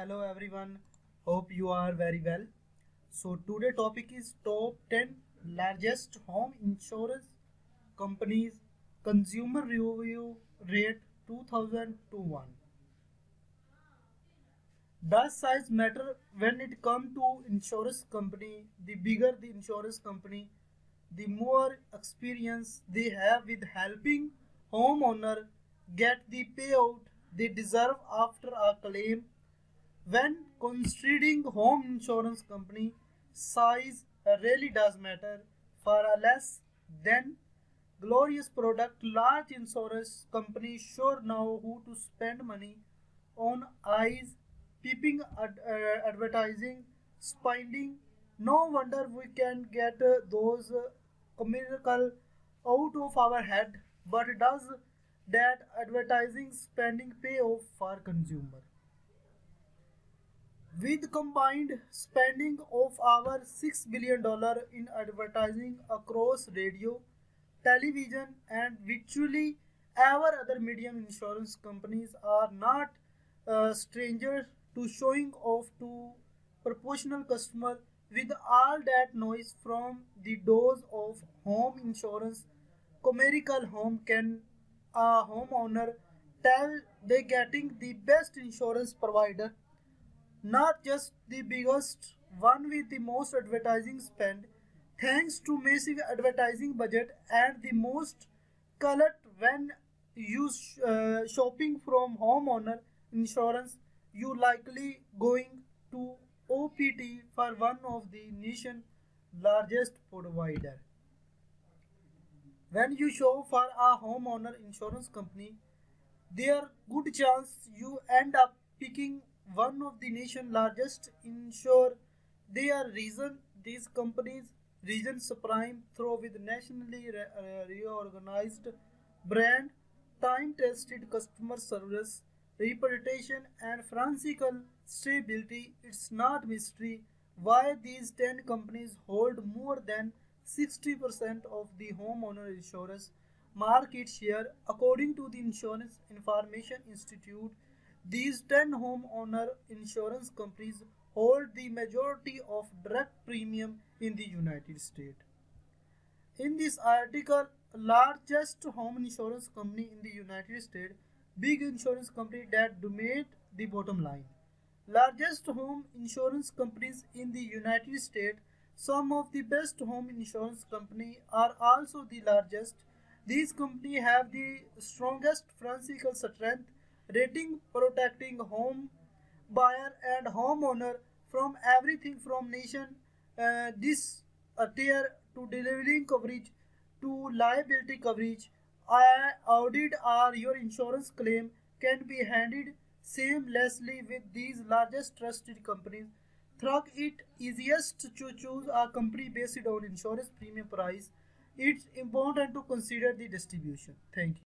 Hello everyone, hope you are very well. So today topic is top 10 largest home insurance companies consumer review rate 2021. Does size matter when it comes to insurance company? The bigger the insurance company, the more experience they have with helping homeowner get the payout they deserve after a claim. When considering home insurance company, size really does matter. For a less than glorious product, large insurance companies sure know who to spend money on. Eyes peeping, advertising spending. No wonder we can get those miracles out of our head. But does that advertising spending pay off for consumer? With combined spending of our $6 billion in advertising across radio, television and virtually every other medium, insurance companies are not strangers to showing off to proportional customer. With all that noise from the doors of home insurance, commercial home, can a homeowner tell they getting the best insurance provider? Not just the biggest one with the most advertising spend. Thanks to massive advertising budget and the most colored when you shopping from homeowner insurance, you likely going to OPT for one of the nation's largest provider. When you show for a homeowner insurance company, there good chance you end up picking one of the nation's largest insurer. Their reason these companies reasons prime through with nationally reorganized brand, time-tested customer service, reputation and financial stability. It's not mystery why these 10 companies hold more than 60% of the homeowner insurance market share. According to the Insurance Information Institute, these 10 homeowner insurance companies hold the majority of direct premium in the United States. In this article, largest home insurance company in the United States, big insurance company that dominate the bottom line. Largest home insurance companies in the United States. Some of the best home insurance company are also the largest. These company have the strongest financial strength, rating protecting home buyer and homeowner from everything from nation disrepair to delivering coverage to liability coverage. Audit or your insurance claim can be handled seamlessly with these largest trusted companies. Thus, it easiest to choose a company based on insurance premium price. It's important to consider the distribution. Thank you.